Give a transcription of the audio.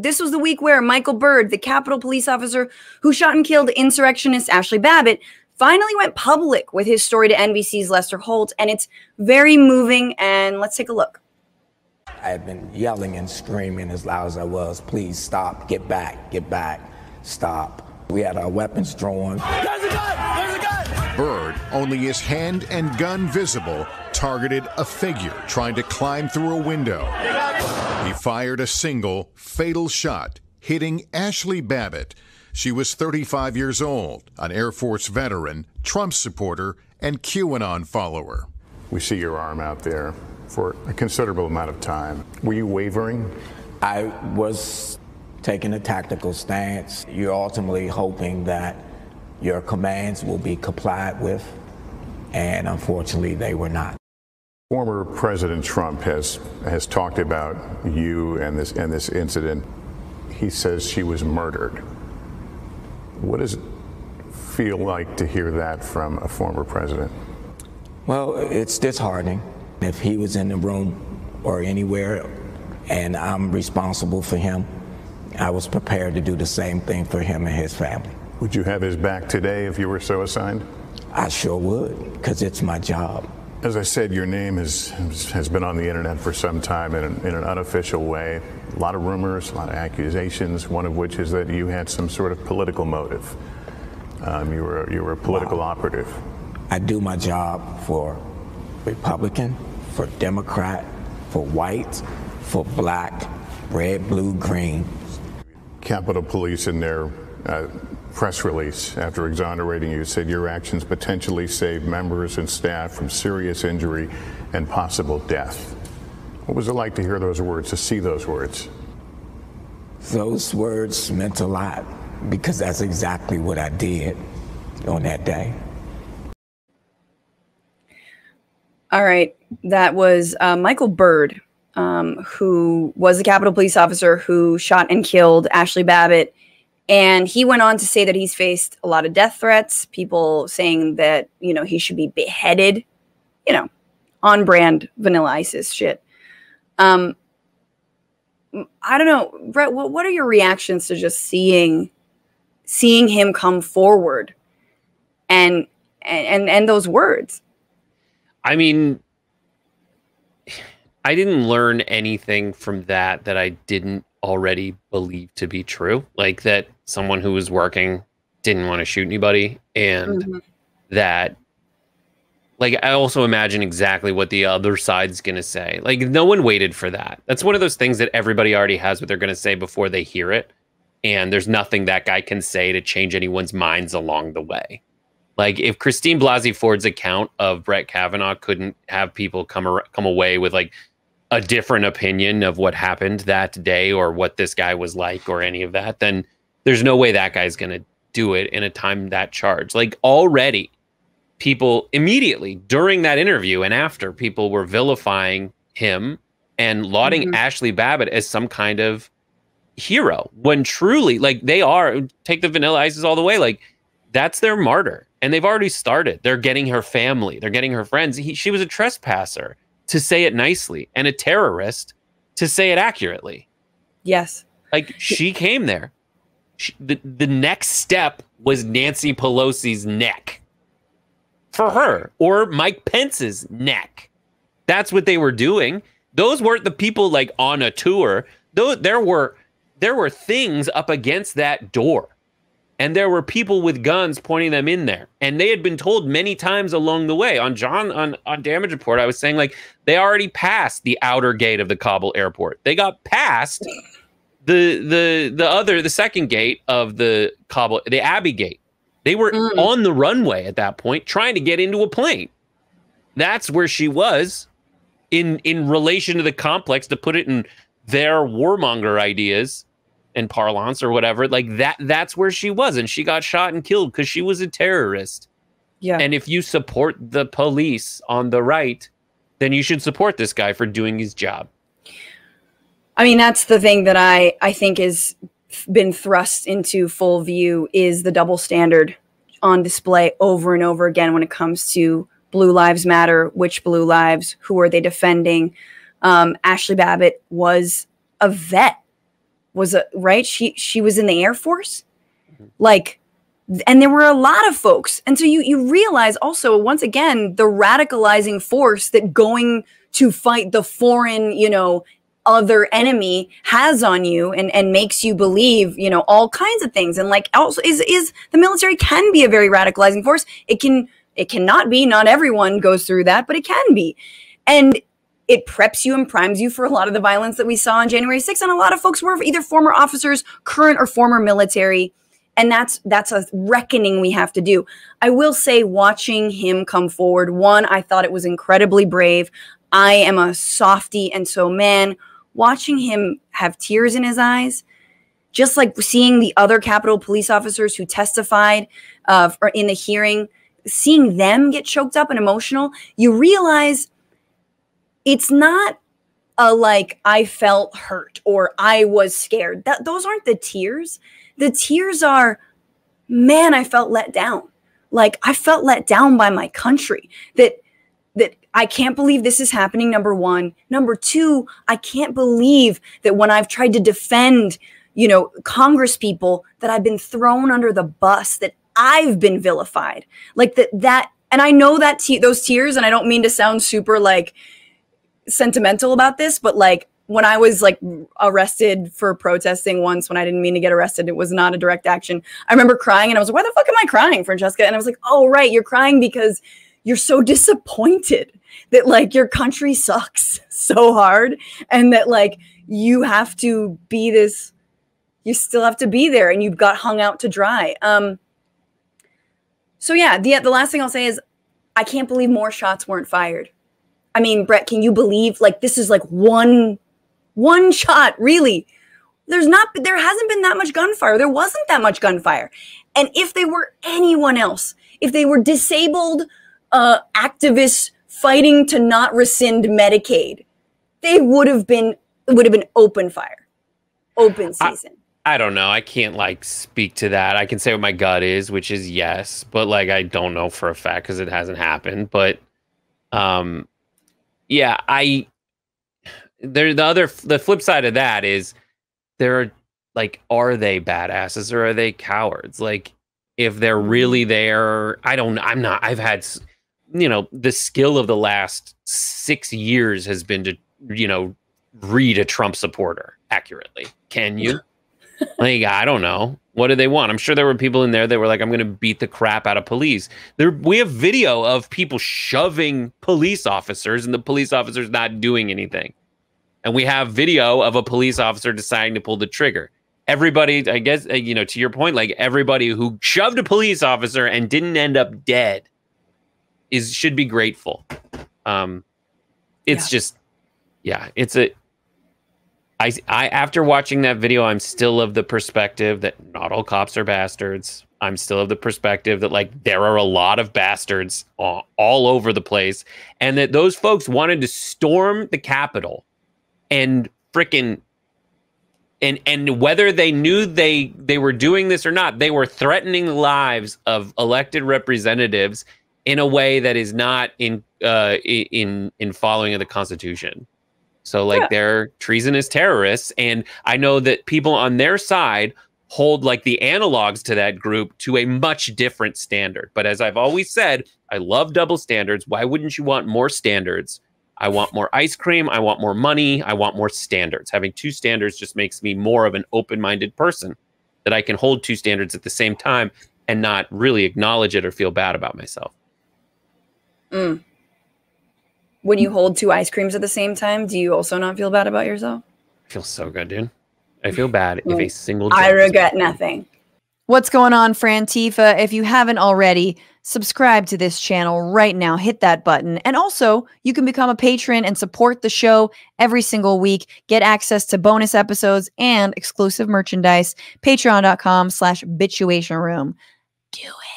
This was the week where Michael Byrd, the Capitol police officer who shot and killed insurrectionist Ashli Babbitt, finally went public with his story to NBC's Lester Holt, and it's very moving, and let's take a look. I had been yelling and screaming as loud as I was, please stop, get back, stop. We had our weapons drawn. There's a gun! There's a gun! Byrd, only his hand and gun visible, targeted a figure trying to climb through a window. He fired a single, fatal shot, hitting Ashli Babbitt. She was 35 years old, an Air Force veteran, Trump supporter, and QAnon follower. We see your arm out there for a considerable amount of time. Were you wavering? I was taking a tactical stance. You're ultimately hoping that your commands will be complied with, and unfortunately, they were not. Former President Trump has talked about you and this incident. He says she was murdered. What does it feel like to hear that from a former president? Well, it's disheartening. If he was in the room or anywhere and I'm responsible for him, I was prepared to do the same thing for him and his family. Would you have his back today if you were so assigned? I sure would, because it's my job. As I said, your name has been on the internet for some time in an unofficial way. A lot of rumors, a lot of accusations, one of which is that you had some sort of political motive. You were a political operative. I do my job for Republican, for Democrat, for white, for black, red, blue, green. Capitol Police, in their press release after exonerating you, said your actions potentially saved members and staff from serious injury and possible death. What was it like to hear those words, to see those words? Those words meant a lot, because that's exactly what I did on that day. All right, that was Michael Byrd, who was the Capitol Police officer who shot and killed Ashli Babbitt. And he went on to say that he's faced a lot of death threats, people saying that, you know, he should be beheaded, you know, on brand vanilla ISIS shit. I don't know, Brett, what are your reactions to just seeing him come forward and those words? I mean, I didn't learn anything from that I didn't already believe to be true, like that someone who was working didn't want to shoot anybody, and that, like, I also imagine exactly what the other side's gonna say. Like, no one waited for that. That's one of those things that everybody already has what they're gonna say before they hear it, and there's nothing that guy can say to change anyone's minds along the way. Like, if Christine Blasey Ford's account of Brett Kavanaugh couldn't have people come away with, like, a different opinion of what happened that day or what this guy was like or any of that, then there's no way that guy's going to do it in a time that charge. Like, already people immediately during that interview and after, people were vilifying him and lauding Ashli Babbitt as some kind of hero, when truly, like, they are, take the vanilla ISIS all the way, like, that's their martyr. And they've already started. They're getting her family. They're getting her friends. She was a trespasser, to say it nicely, and a terrorist, to say it accurately. Yes. Like, she came there. The next step was Nancy Pelosi's neck for her, or Mike Pence's neck. That's what they were doing. Those weren't the people, like, on a tour. Though there were things up against that door, and there were people with guns pointing them in there. And they had been told many times along the way. On on Damage Report, I was saying, like, they already passed the outer gate of the Kabul airport. They got past the second gate of the Kabul, the Abbey Gate. They were on the runway at that point, trying to get into a plane. That's where she was in relation to the complex, to put it in their warmonger ideas and parlance or whatever, like that's where she was, and she got shot and killed because she was a terrorist. Yeah. And if you support the police on the right, then you should support this guy for doing his job. I mean, that's the thing that I think has been thrust into full view, is the double standard on display over and over again when it comes to Blue Lives Matter. Which Blue Lives? Who are they defending? Ashli Babbitt was a vet. was a right. She was in the Air Force, like, and there were a lot of folks. And so you realize also, once again, the radicalizing force that going to fight the foreign, you know, other enemy has on you, and makes you believe, you know, all kinds of things. And like, also is the military can be a very radicalizing force. It cannot be, not everyone goes through that, but it can be. And it preps you and primes you for a lot of the violence that we saw on January 6th. And a lot of folks were either former officers, current or former military. And that's a reckoning we have to do. I will say, watching him come forward, one, I thought it was incredibly brave. I am a softie, and so, man, watching him have tears in his eyes, just like seeing the other Capitol police officers who testified in the hearing, seeing them get choked up and emotional, you realize it's not a like, I felt hurt or I was scared. Those aren't the tears. The tears are, man, I felt let down. Like, I felt let down by my country, that I can't believe this is happening, number one. Number two, I can't believe that when I've tried to defend, you know, Congress people, that I've been thrown under the bus, that I've been vilified. Like that, and I know that those tears, and I don't mean to sound super like sentimental about this, but like, when I was like arrested for protesting once, when I didn't mean to get arrested, it was not a direct action. I remember crying, and I was like, why the fuck am I crying, Francesca? And I was like, oh, right. You're crying because you're so disappointed that like your country sucks so hard, and that like you have to be this, you still have to be there, and you've got hung out to dry. So yeah, the last thing I'll say is, I can't believe more shots weren't fired. I mean, Brett, can you believe, like, this is like one shot, really? There hasn't been that much gunfire. There wasn't that much gunfire. And if they were anyone else, if they were disabled activists fighting to not rescind Medicaid, they would have been open fire, open season. I don't know. I can't like speak to that. I can say what my gut is, which is yes, but like, I don't know for a fact because it hasn't happened. But yeah, the flip side of that is, there are like, are they badasses or are they cowards? Like, if they're really there, I've had, you know, the skill of the last 6 years has been to, you know, read a Trump supporter accurately. Can you? Like, I don't know. What do they want? I'm sure there were people in there that were like, I'm going to beat the crap out of police. We have video of people shoving police officers and the police officers not doing anything. And we have video of a police officer deciding to pull the trigger. Everybody, I guess, you know, to your point, like, everybody who shoved a police officer and didn't end up dead should be grateful. It's just, yeah, it's a, I after watching that video, I'm still of the perspective that not all cops are bastards. I'm still of the perspective that like, there are a lot of bastards all over the place, and that those folks wanted to storm the Capitol and frickin' and whether they knew they were doing this or not, they were threatening the lives of elected representatives in a way that is not in following of the Constitution. So like, they're treasonous terrorists. And I know that people on their side hold like the analogs to that group to a much different standard. But as I've always said, I love double standards. Why wouldn't you want more standards? I want more ice cream. I want more money. I want more standards. Having two standards just makes me more of an open-minded person, that I can hold two standards at the same time and not really acknowledge it or feel bad about myself. Mm. When you hold two ice creams at the same time, do you also not feel bad about yourself? I feel so good, dude. I feel bad if a single day I regret nothing. What's going on, Frantifa? If you haven't already, subscribe to this channel right now. Hit that button. And also, you can become a patron and support the show every single week. Get access to bonus episodes and exclusive merchandise. Patreon.com/Bituation Room. Do it.